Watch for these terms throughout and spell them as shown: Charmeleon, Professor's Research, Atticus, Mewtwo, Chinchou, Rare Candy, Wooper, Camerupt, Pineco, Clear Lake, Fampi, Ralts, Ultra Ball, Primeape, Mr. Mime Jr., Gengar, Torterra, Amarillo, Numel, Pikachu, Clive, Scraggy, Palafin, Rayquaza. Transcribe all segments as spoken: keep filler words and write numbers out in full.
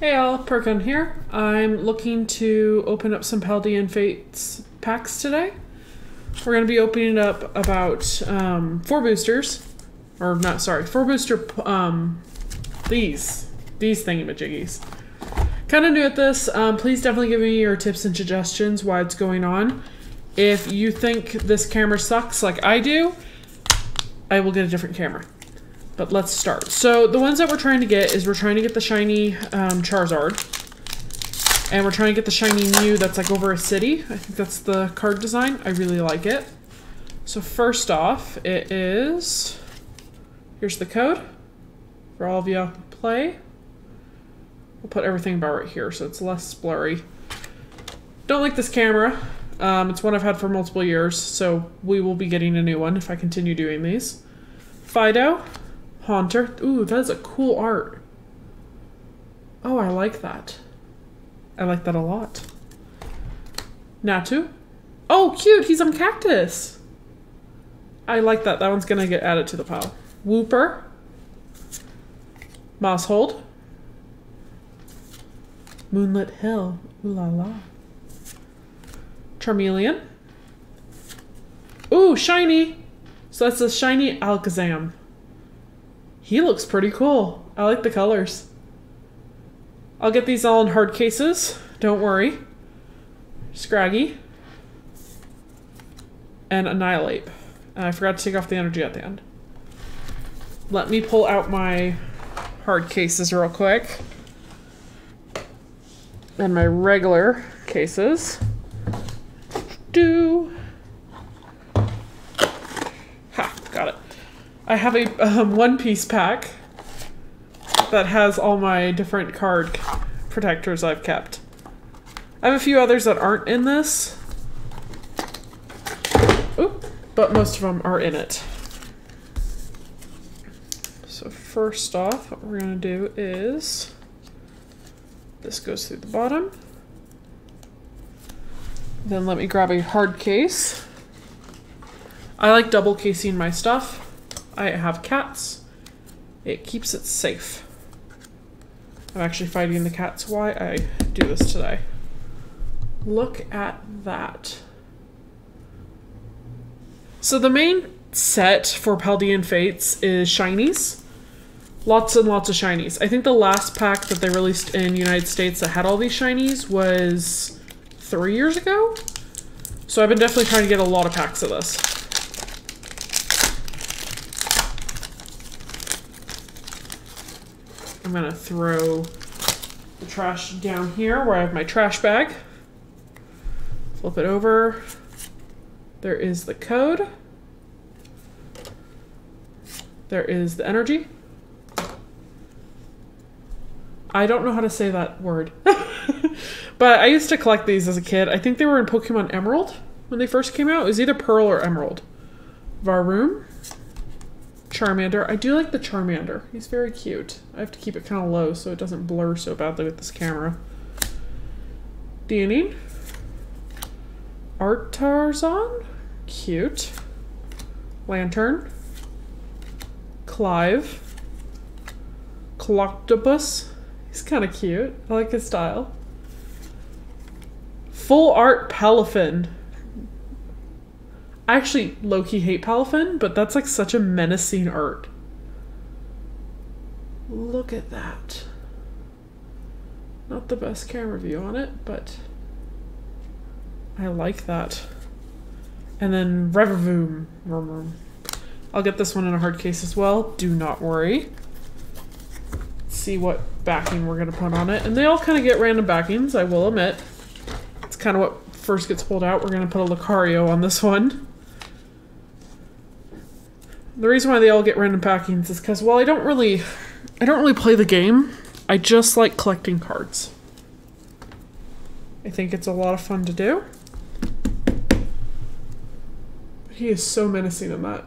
Hey all, Perkin here. I'm looking to open up some Paldean Fates packs today. We're going to be opening up about um, four boosters, or not, sorry, four booster, um, these, these thingamajiggies. Kind of new at this, um, please definitely give me your tips and suggestions why it's going on. If you think this camera sucks like I do, I will get a different camera. But let's start. So the ones that we're trying to get is we're trying to get the shiny um, Charizard. And we're trying to get the shiny Mew that's like over a city. I think that's the card design. I really like it. So first off, it is... Here's the code for all of y'all who play. We'll put everything about right here so it's less blurry. Don't like this camera. Um, it's one I've had for multiple years. So we will be getting a new one if I continue doing these. Fido. Haunter. Ooh, that is a cool art. Oh, I like that. I like that a lot. Natu. Oh, cute! He's on Cactus! I like that. That one's gonna get added to the pile. Wooper. Maushold. Moonlit Hill. Ooh la la. Charmeleon. Ooh, shiny! So that's a shiny Alakazam. He looks pretty cool. I like the colors. I'll get these all in hard cases. Don't worry. Scraggy. And Annihilate. And I forgot to take off the energy at the end. Let me pull out my hard cases real quick. And my regular cases. Do. Ha, got it. I have a um, One Piece pack that has all my different card protectors I've kept. I have a few others that aren't in this, Oop, but most of them are in it. So first off, what we're going to do is, this goes through the bottom. Then let me grab a hard case. I like double casing my stuff. I have cats. It keeps it safe. I'm actually fighting the cats why I do this today. Look at that. So the main set for Paldean Fates is shinies. Lots and lots of shinies. I think the last pack that they released in the United States that had all these shinies was three years ago. So I've been definitely trying to get a lot of packs of this. I'm gonna throw the trash down here where I have my trash bag. Flip it over. There is the code. There is the energy. I don't know how to say that word. But I used to collect these as a kid. I think they were in Pokemon Emerald when they first came out. It was either Pearl or Emerald. Varoom. Charmander. I do like the Charmander. He's very cute. I have to keep it kind of low so it doesn't blur so badly with this camera. Danny. Artarzan. Cute. Lantern. Clive. Cloctopus. He's kind of cute. I like his style. Full art Palafin. I actually low-key hate Palafin, but that's like such a menacing art. Look at that. Not the best camera view on it, but I like that. And then Revervoom. I'll get this one in a hard case as well. Do not worry. Let's see what backing we're going to put on it. And they all kind of get random backings, I will admit. It's kind of what first gets pulled out. We're going to put a Lucario on this one. The reason why they all get random packings is because, well, I don't really, I don't really play the game. I just like collecting cards. I think it's a lot of fun to do. He is so menacing in that.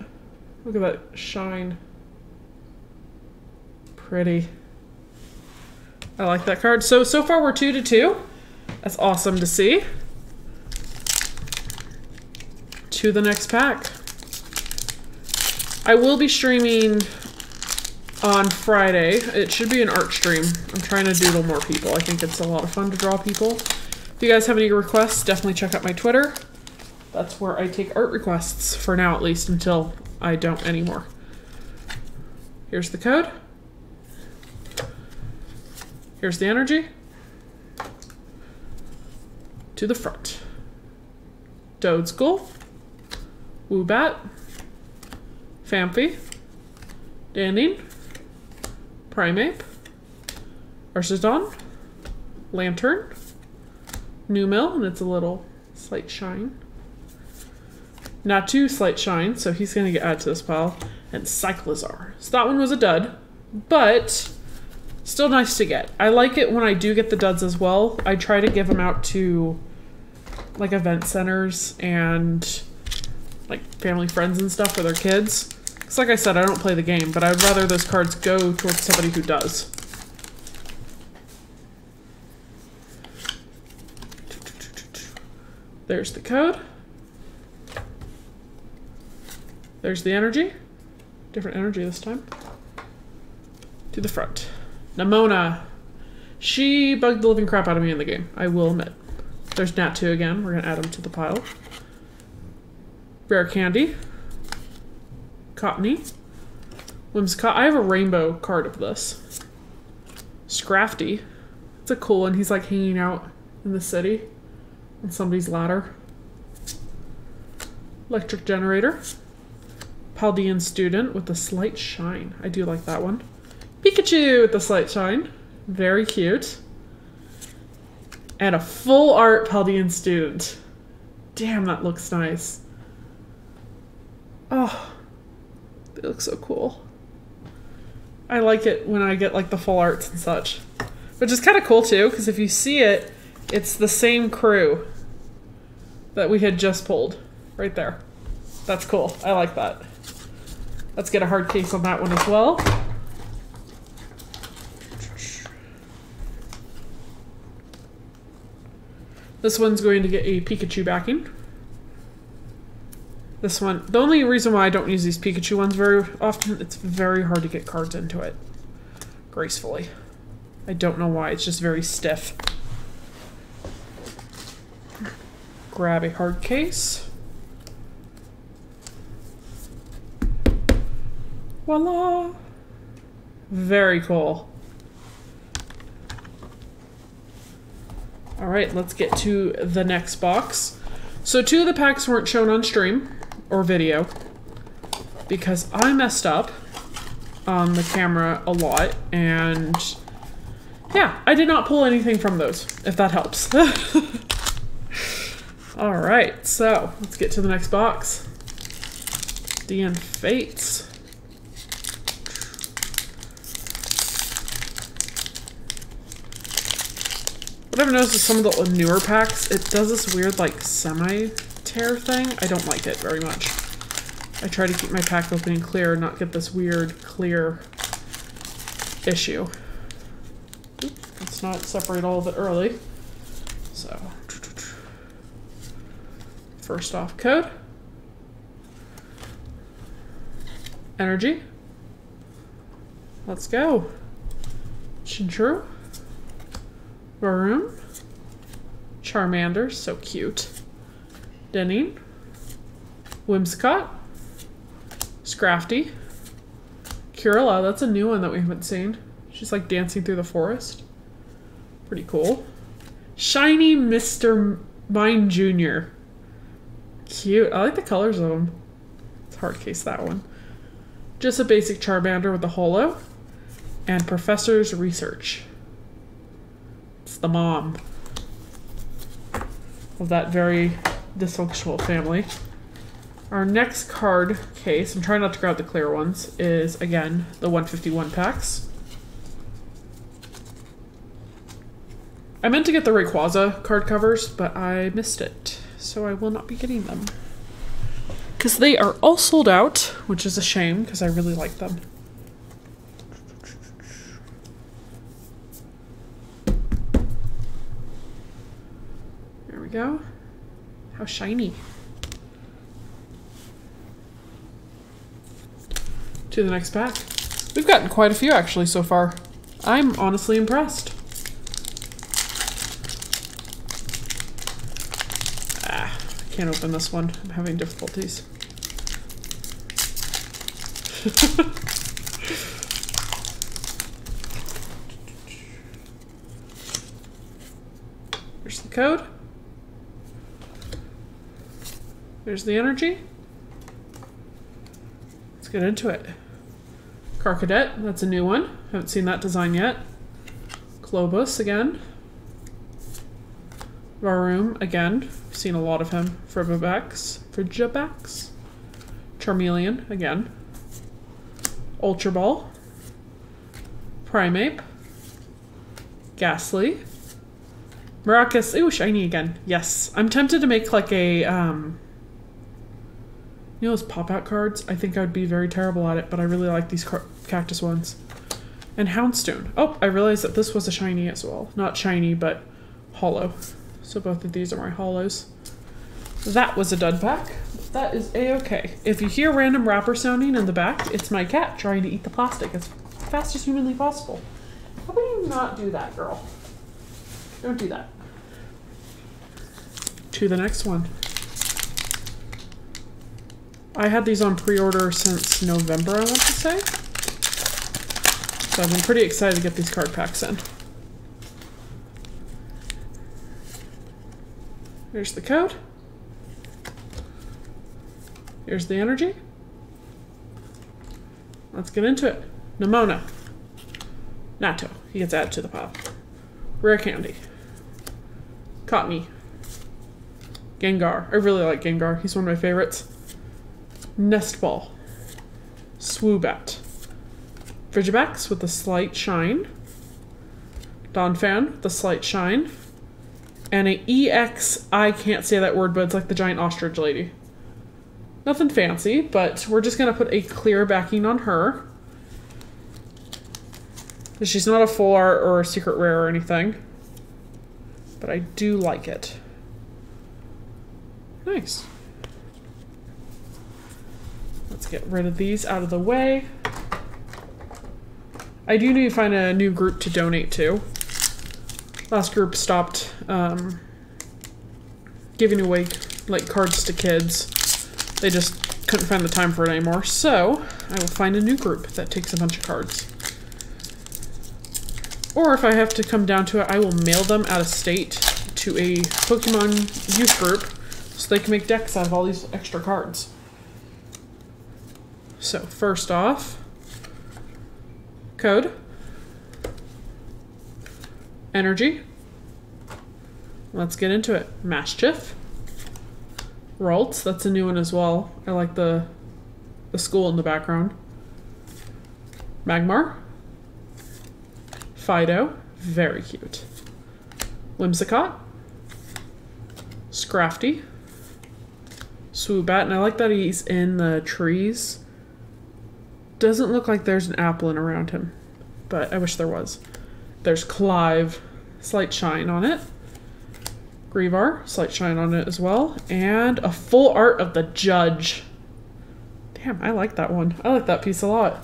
Look at that shine. Pretty. I like that card. So, so far we're two to two. That's awesome to see. To the next pack. I will be streaming on Friday. It should be an art stream. I'm trying to doodle more people. I think it's a lot of fun to draw people. If you guys have any requests, definitely check out my Twitter. That's where I take art requests, for now at least, until I don't anymore. Here's the code. Here's the energy. To the front. Dodeskull. Woobat. Fampi. Dandine. Primeape. Ursodon. Lantern. Numel, and it's a little slight shine. Natu, slight shine, so he's going to get added to this pile. And Cyclozar. So that one was a dud, but still nice to get. I like it when I do get the duds as well. I try to give them out to like event centers and like family friends and stuff for their kids. Because like I said, I don't play the game, but I'd rather those cards go towards somebody who does. There's the code. There's the energy. Different energy this time. To the front. Nimona. She bugged the living crap out of me in the game, I will admit. There's Natu again. We're going to add him to the pile. Rare Candy. Cottony. Whimsicott. I have a rainbow card of this. Scrafty. It's a cool one. He's like hanging out in the city on somebody's ladder. Electric Generator. Paldean Student with a slight shine. I do like that one. Pikachu with a slight shine. Very cute. And a full art Paldean Student. Damn, that looks nice. Oh, they look so cool. I like it when I get like the full arts and such. Which is kind of cool too, because if you see it, it's the same crew that we had just pulled right there. That's cool. I like that. Let's get a hard case on that one as well. This one's going to get a Pikachu backing. This one, the only reason why I don't use these Pikachu ones very often, it's very hard to get cards into it gracefully. I don't know why, it's just very stiff. Grab a hard case. Voila! Very cool. All right, let's get to the next box. So two of the packs weren't shown on stream or video because I messed up on the camera a lot, and yeah, I did not pull anything from those, if that helps. All right, so let's get to the next box. Paldean Fates. What I've noticed is some of the newer packs, it does this weird, like, semi-tear thing. I don't like it very much. I try to keep my pack open and clear, not get this weird, clear issue. Oop, let's not separate all of it early. So, first off, code. Energy. Let's go. Chineo. Varoom. Charmander, so cute. Deneen. Whimsicott. Scrafty. Kirilla, that's a new one that we haven't seen. She's like dancing through the forest. Pretty cool. Shiny Mister Mime Junior Cute. I like the colors of them. It's hard case, that one. Just a basic Charmander with a holo. And Professor's Research. The mom of that very dysfunctional family. Our next card case, I'm trying not to grab the clear ones, is again the one fifty-one packs. I meant to get the Rayquaza card covers, but I missed it, so I will not be getting them. Because they are all sold out, which is a shame because I really like them. Go. How shiny. To the next pack. We've gotten quite a few actually so far. I'm honestly impressed. Ah, I can't open this one. I'm having difficulties. Here's the code. There's the energy. Let's get into it. Charcadet, that's a new one. Haven't seen that design yet. Clobus again. Varoom again. I've seen a lot of him. Frigibax. Frigibax. Charmeleon again. Ultra Ball. Primeape. Ghastly. Maracas. Ooh, shiny again. Yes. I'm tempted to make like a, um, you know those pop-out cards? I think I would be very terrible at it, but I really like these cactus ones. And Houndstone. Oh, I realized that this was a shiny as well. Not shiny, but hollow. So both of these are my hollows. That was a dud pack. That is a-okay. If you hear random wrapper sounding in the back, it's my cat trying to eat the plastic as fast as humanly possible. How about you not do that, girl? Don't do that. To the next one. I had these on pre-order since November, I want to say. So I've been pretty excited to get these card packs in. Here's the code. Here's the energy. Let's get into it. Nimona. Natu. He gets added to the pop. Rare Candy. Cottony. Gengar. I really like Gengar. He's one of my favorites. Nest Ball. Swoobat. Frigibax with a slight shine. Donphan with a slight shine. And a E X, I can't say that word, but it's like the giant ostrich lady. Nothing fancy, but we're just going to put a clear backing on her. She's not a full art or a secret rare or anything. But I do like it. Nice. Let's get rid of these out of the way. I do need to find a new group to donate to. Last group stopped um, giving away like cards to kids. They just couldn't find the time for it anymore, so I will find a new group that takes a bunch of cards. Or if I have to come down to it, I will mail them out of state to a Pokemon youth group so they can make decks out of all these extra cards. So first off, code, energy, let's get into it. Mastiff, Ralts, that's a new one as well. I like the, the school in the background. Magmar. Fido, very cute. Whimsicott. Scrafty. Swoobat, and I like that he's in the trees. Doesn't look like there's an applin around him, but I wish there was. There's Clive, slight shine on it. Greavar, slight shine on it as well. And a full art of the judge. Damn, I like that one. I like that piece a lot.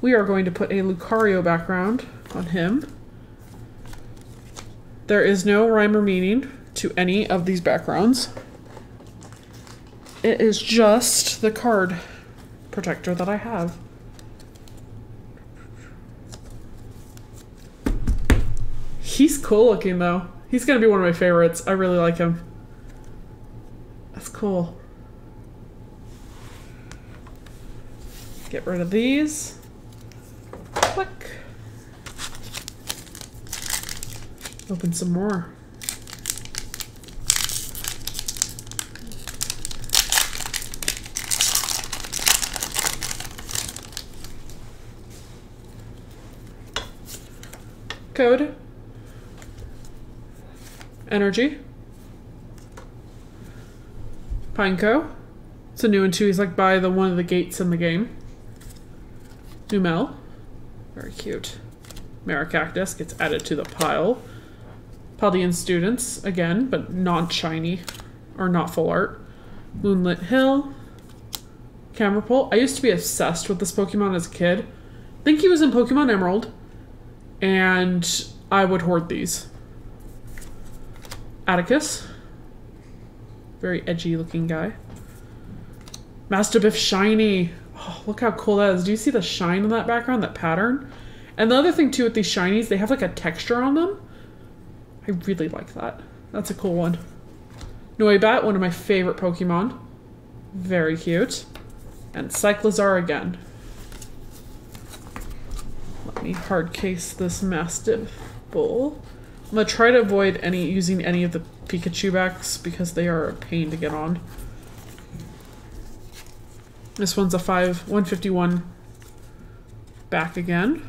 We are going to put a Lucario background on him. There is no rhyme or meaning to any of these backgrounds. It is just the card protector that I have. He's cool looking though. He's gonna be one of my favorites. I really like him. That's cool. Get rid of these. Click. Open some more. Code. Energy. Pineco. It's a new one too. He's like by the one of the gates in the game. Numel. Very cute. Maracactus gets added to the pile. Paldean Students, again, but not shiny, or not full art. Moonlit Hill, Camerpole. I used to be obsessed with this Pokemon as a kid. think he was in Pokemon Emerald, and I would hoard these. Atticus. Very edgy looking guy. Mastiff shiny. Oh, look how cool that is. Do you see the shine in that background, that pattern? And the other thing too with these shinies, they have like a texture on them. I really like that. That's a cool one. Noibat, one of my favorite Pokemon. Very cute. And Cyclozar again. Let me hard case this Mastiff Bull. I'm gonna try to avoid any using any of the Pikachu backs because they are a pain to get on. This one's a five one fifty-one back again.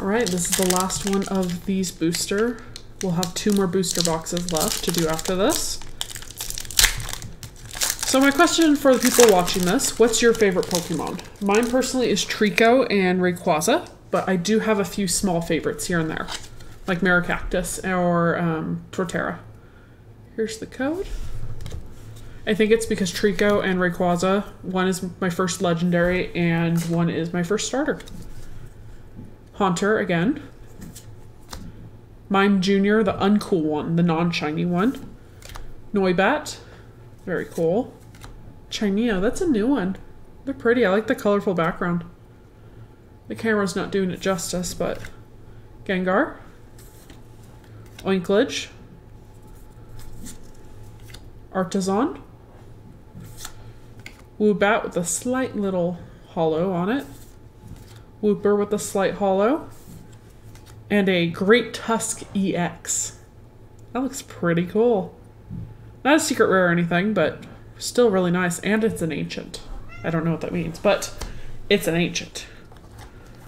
All right, this is the last one of these booster. We'll have two more booster boxes left to do after this. So my question for the people watching this, what's your favorite Pokemon? Mine personally is Treecko and Rayquaza, but I do have a few small favorites here and there, like Maricactus or um, Torterra. Here's the code. I think it's because Treecko and Rayquaza, one is my first legendary and one is my first starter. Haunter again. Mime Junior, the uncool one, the non-shiny one. Noibat, very cool. Chineo, that's a new one. They're pretty. I like the colorful background. The camera's not doing it justice, but Gengar. Oinklage. Artisan. Woobat with a slight little hollow on it. Wooper with a slight hollow. And a Great Tusk E X. That looks pretty cool. Not a secret rare or anything, but still really nice. And it's an ancient. I don't know what that means, but it's an ancient.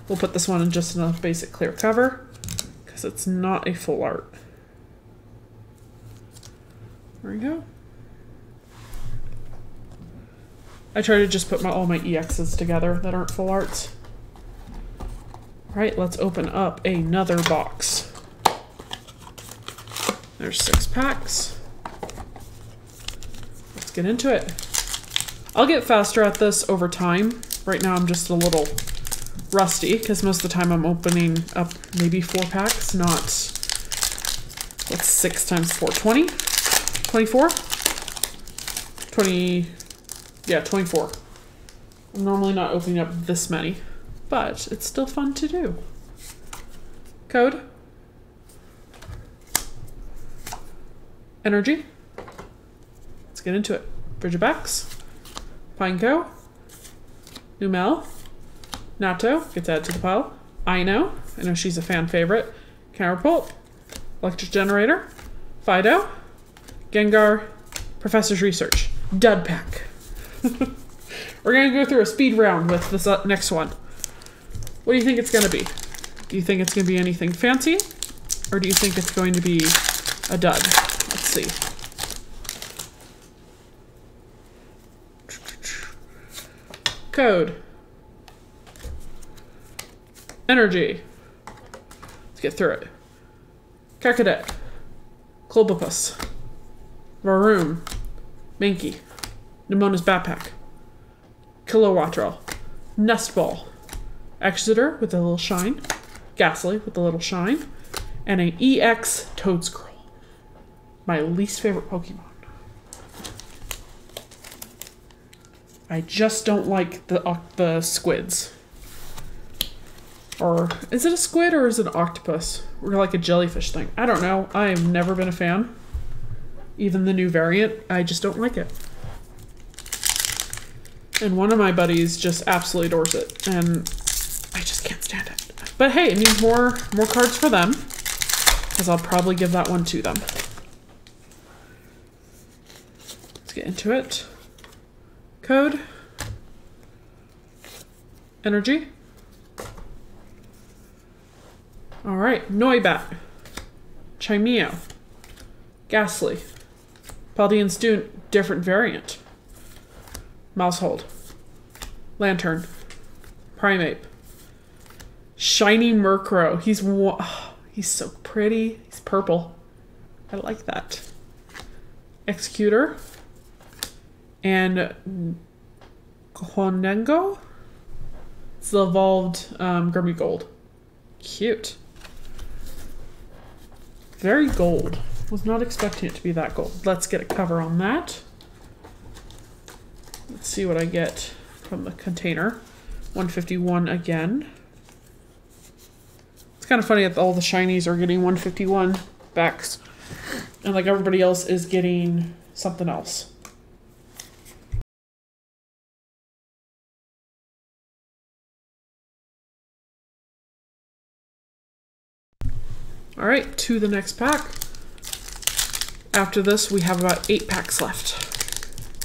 We'll put this one in just in a basic clear cover because it's not a full art. There we go. I try to just put my all my E Xs together that aren't full arts. All right, let's open up another box. There's six packs. Let's get into it. I'll get faster at this over time. Right now I'm just a little rusty because most of the time I'm opening up maybe four packs, not what's six times four, twenty, twenty-four, twenty, yeah, twenty-four. I'm normally not opening up this many. But it's still fun to do. Code. Energy. Let's get into it. Frigibax. Pineco. Numel. Natu gets added to the pile. Ino. I know she's a fan favorite. Counterpult. Electric Generator. Fido. Gengar. Professor's Research. Dud pack. We're gonna go through a speed round with this next one. What do you think it's going to be? Do you think it's going to be anything fancy? Or do you think it's going to be a dud? Let's see. Code. Energy. Let's get through it. Charcadet. Clobopus. Varoom. Mankey. Nimona's Backpack. Kilowattrel. Nest Ball. Exeter with a little shine, Ghastly with a little shine, and an E X Toadscroll. My least favorite Pokemon. I just don't like the uh, the squids. Or is it a squid or is it an octopus? Or like a jellyfish thing. I don't know. I've never been a fan. Even the new variant, I just don't like it. And one of my buddies just absolutely adores it. And I just can't stand it. But hey, it means more, more cards for them. Because I'll probably give that one to them. Let's get into it. Code. Energy. Alright, Noibat. Chineo. Ghastly. Paldean Student, different variant. Maushold. Lantern. Primeape. Shiny Murkrow. He's oh, he's so pretty. He's purple. I like that. Executor. And Honengo. It's the evolved um, Gummy Gold. Cute. Very gold. Was not expecting it to be that gold. Let's get a cover on that. Let's see what I get from the container. one fifty-one again. It's kind of funny that all the shinies are getting one fifty-one backs. And like everybody else is getting something else. All right, to the next pack. After this, we have about eight packs left.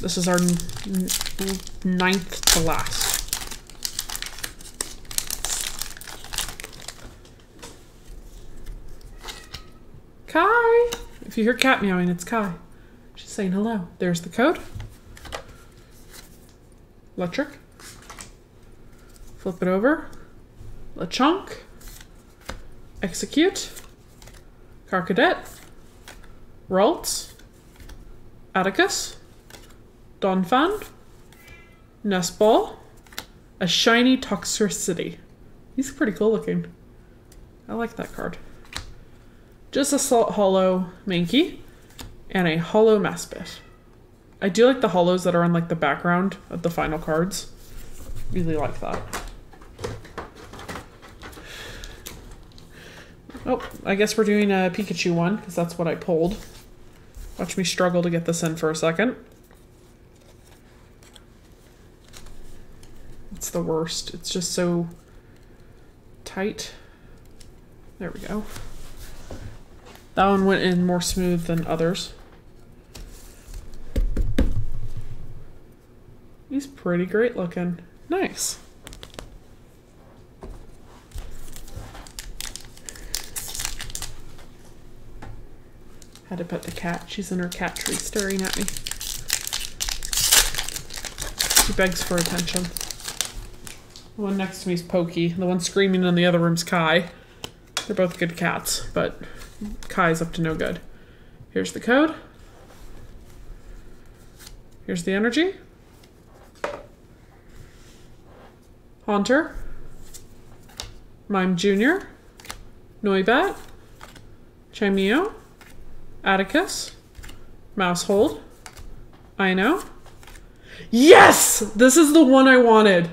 This is our ninth to last. Kai! If you hear cat meowing, it's Kai. She's saying hello. There's the code. Electric. Flip it over. LeChonk. Execute. Charcadet, Ralts, Atticus, Donphan, Nest Ball, a shiny Toxtricity. He's pretty cool looking. I like that card. Just a Salt Hollow Mankey and a Hollow Maspeth. I do like the hollows that are on like the background of the final cards. Really like that. Oh, I guess we're doing a Pikachu one, because that's what I pulled. Watch me struggle to get this in for a second. It's the worst. It's just so tight. There we go. That one went in more smooth than others. He's pretty great looking. Nice. Had to pet the cat. She's in her cat tree staring at me. She begs for attention. The one next to me is Pokey. The one screaming in the other room's Kai. They're both good cats, but Kai's up to no good. Here's the code. Here's the energy. Haunter. Mime Junior Noibat. Chineo. Atticus, Maushold, I know. Yes! This is the one I wanted.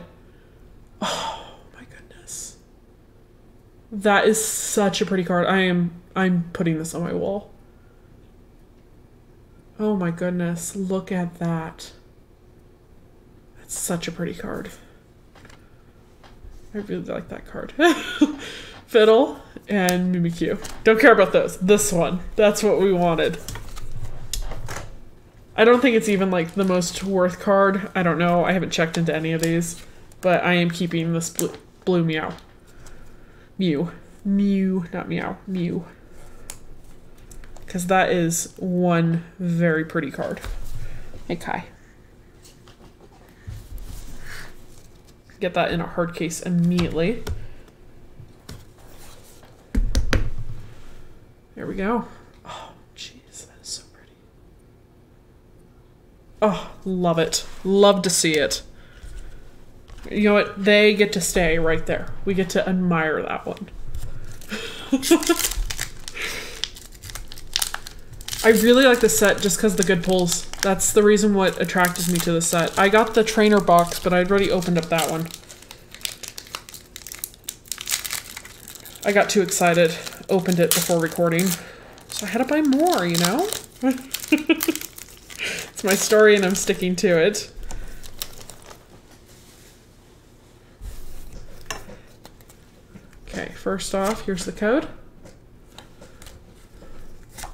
Oh my goodness. That is such a pretty card. I am, I'm putting this on my wall. Oh my goodness, look at that. That's such a pretty card. I really like that card. Fiddle and Mimikyu. Don't care about those. This one. That's what we wanted. I don't think it's even like the most worth card. I don't know. I haven't checked into any of these, but I am keeping this blue, blue Meow. Mew. Mew, not Meow. Mew. Because that is one very pretty card. Hey, Kai. Get that in a hard case immediately. There we go. Oh, jeez, that is so pretty. Oh, love it. Love to see it. You know what? They get to stay right there. We get to admire that one. I really like this set just because of the good pulls. That's the reason what attracted me to the set. I got the trainer box, but I'd already opened up that one. I got too excited, opened it before recording, so I had to buy more, you know? It's my story and I'm sticking to it. Okay, first off, here's the code.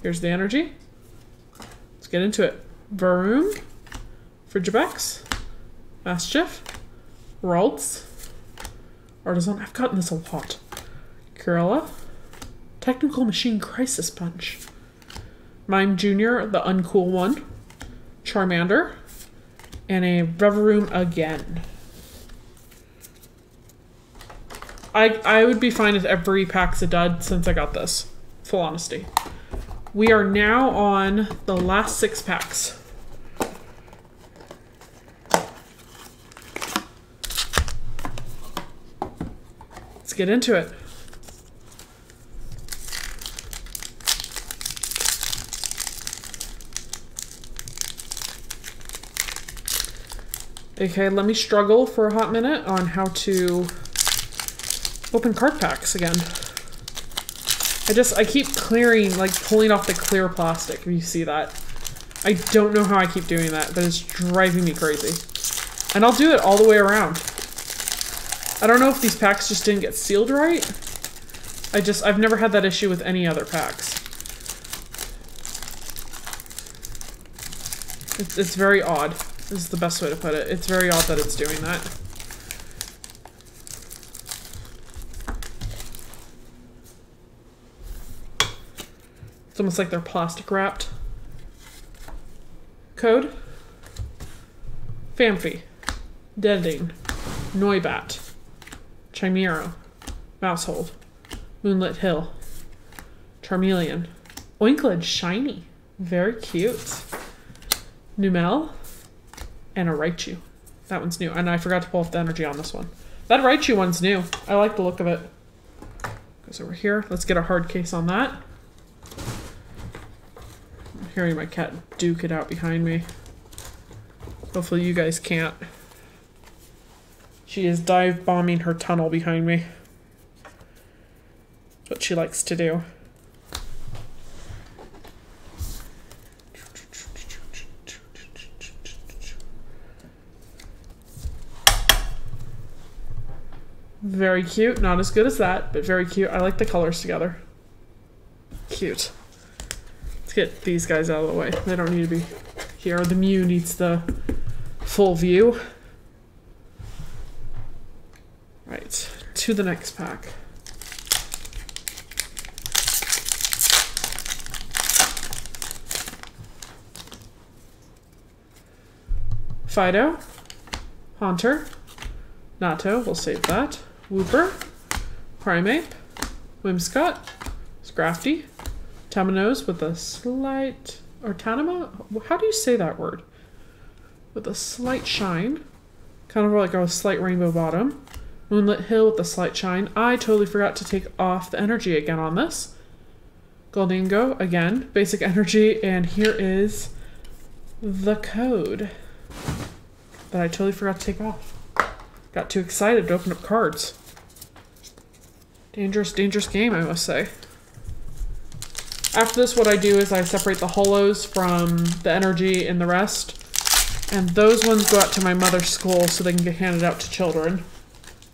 Here's the energy. Let's get into it. Varoom, Frigibax, Mastiff, Ralts, Artisan. I've gotten this a lot. Gorilla, Technical Machine Crisis Punch, Mime Junior, the uncool one, Charmander, and a Reverum again. I, I would be fine if every pack's a dud since I got this. Full honesty. We are now on the last six packs. Let's get into it. Okay, let me struggle for a hot minute on how to open card packs again. I just, I keep clearing, like pulling off the clear plastic, if you see that. I don't know how I keep doing that, but it's driving me crazy. And I'll do it all the way around. I don't know if these packs just didn't get sealed right. I just, I've never had that issue with any other packs. It's, it's very odd. Is the best way to put it. It's very odd that it's doing that. It's almost like they're plastic wrapped. Code. Famfi. Deading. Noibat. Chimero. Maushold. Moonlit Hill. Charmeleon. Oinkled Shiny. Very cute. Numel. And a Raichu. That one's new. And I forgot to pull off the energy on this one. That Raichu one's new. I like the look of it. Goes over here. Let's get a hard case on that. I'm hearing my cat duke it out behind me. Hopefully you guys can't. She is dive bombing her tunnel behind me. That's what she likes to do. Very cute. Not as good as that, but very cute. I like the colors together. Cute. Let's get these guys out of the way. They don't need to be here. The Mew needs the full view. Right. To the next pack. Fido. Haunter. Natu. We'll save that. Wooper, Primeape, Whimsicott, Scrafty, Tamanos with a slight, or Tanama? How do you say that word? With a slight shine, kind of like a slight rainbow bottom. Moonlit Hill with a slight shine. I totally forgot to take off the energy again on this. Goldingo, again, basic energy, and here is the code that I totally forgot to take off. Got too excited to open up cards. Dangerous, dangerous game, I must say. After this, what I do is I separate the holos from the energy and the rest. And those ones go out to my mother's school so they can get handed out to children.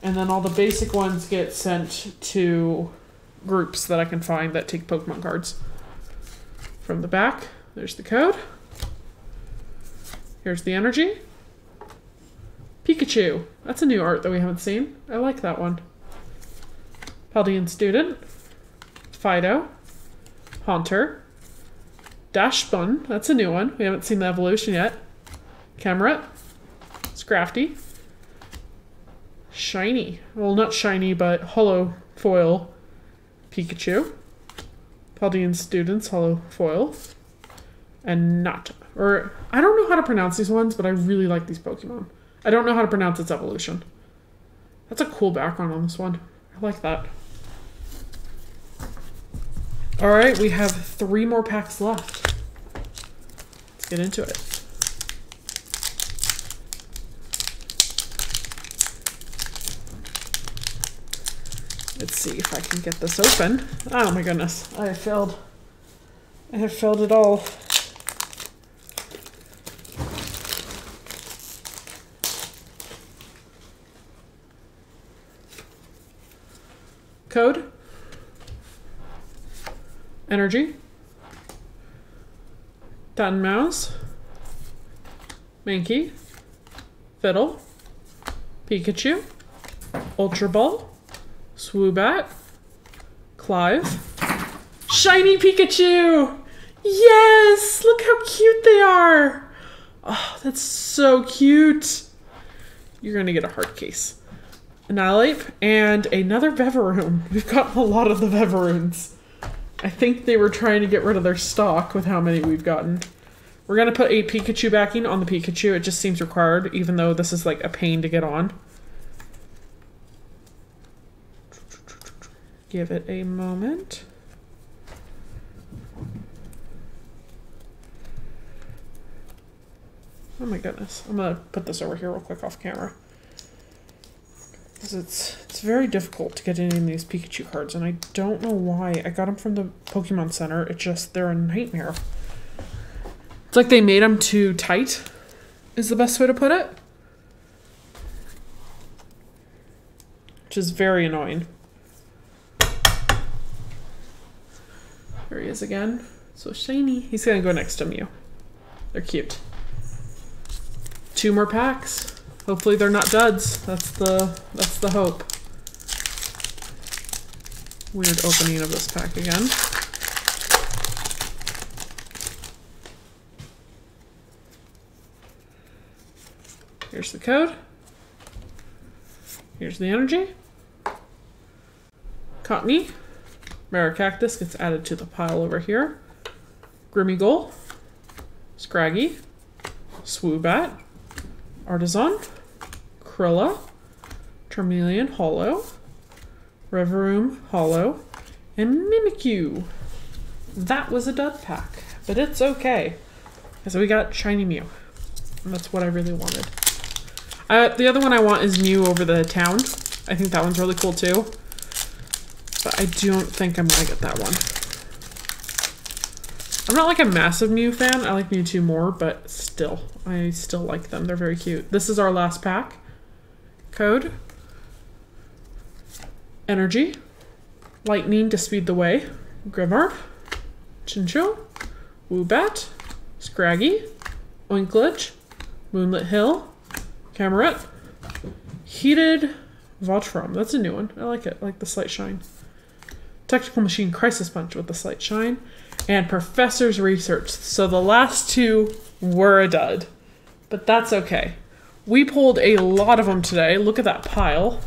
And then all the basic ones get sent to groups that I can find that take Pokemon cards. From the back, there's the code. Here's the energy. Pikachu. That's a new art that we haven't seen. I like that one. Paldean Student. Fido. Haunter. Dashbun. That's a new one. We haven't seen the evolution yet. Camerupt. Scrafty. Shiny. Well, not shiny, but holo foil Pikachu. Paldean Student's holo foil. And Natu. Or, I don't know how to pronounce these ones, but I really like these Pokemon. I don't know how to pronounce its evolution. That's a cool background on this one. I like that. All right, we have three more packs left. Let's get into it. Let's see if I can get this open. Oh my goodness, I have failed. I have failed it all. Code, energy, Tanmouse, Mankey, Fiddle, Pikachu, Ultra Ball, Swoobat, Clive, Shiny Pikachu! Yes! Look how cute they are! Oh, that's so cute! You're gonna get a hard case. Annihilate, and another Varoom. We've gotten a lot of the Varoons. I think they were trying to get rid of their stock with how many we've gotten. We're going to put a Pikachu backing on the Pikachu. It just seems required, even though this is like a pain to get on. Give it a moment. Oh my goodness. I'm going to put this over here real quick off camera. It's it's very difficult to get any of these Pikachu cards, and I don't know why. I got them from the Pokemon Center. It's just, they're a nightmare. It's like they made them too tight, is the best way to put it. Which is very annoying. There he is again. So shiny. He's gonna go next to Mew. They're cute. Two more packs. Hopefully they're not duds. That's the that's the hope. Weird opening of this pack again. Here's the code. Here's the energy. Cottony. Maracactus gets added to the pile over here. Grimeagle. Scraggy. Swoobat. Artisan, Krilla, Charmeleon Hollow, Reverum Hollow, and Mimikyu. That was a dud pack, but it's okay. So we got shiny Mew, and that's what I really wanted. Uh, the other one I want is Mew over the town. I think that one's really cool too, but I don't think I'm gonna get that one. I'm not like a massive Mew fan. I like Mewtwo more, but still. I still like them. They're very cute. This is our last pack. Code. Energy. Lightning to speed the way. Grimmar. Chinchou. Woobat. Scraggy. Oinklage. Moonlit Hill. Camerupt. Heated Voltrum. That's a new one. I like it. I like the slight shine. Tactical Machine Crisis Punch with the slight shine. And Professor's Research. So the last two were a dud, but that's okay. We pulled a lot of them today. Look at that pile.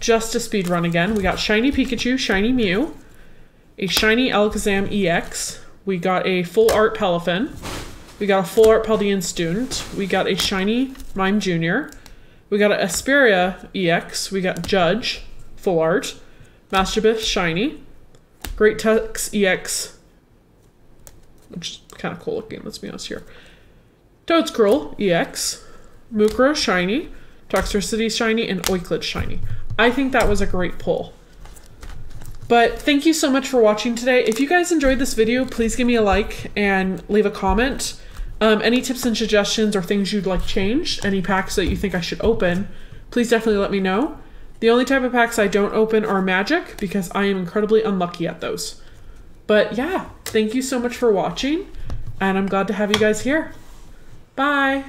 Just a speed run again. We got shiny Pikachu, shiny Mew, a shiny Alakazam E X. We got a full art Palafin. We got a full art Paldean Student. We got a shiny Mime Junior We got an Asperia E X. We got Judge, full art. Masterpiece, shiny. Great Tux E X, which is kind of cool looking, let's be honest here. Toadskrull E X, Mukro shiny, Toxtricity shiny, and Oiklid shiny. I think that was a great pull. But thank you so much for watching today. If you guys enjoyed this video, please give me a like and leave a comment. Um, any tips and suggestions or things you'd like changed, any packs that you think I should open, please definitely let me know. The only type of packs I don't open are Magic, because I am incredibly unlucky at those. But yeah, thank you so much for watching, and I'm glad to have you guys here. Bye!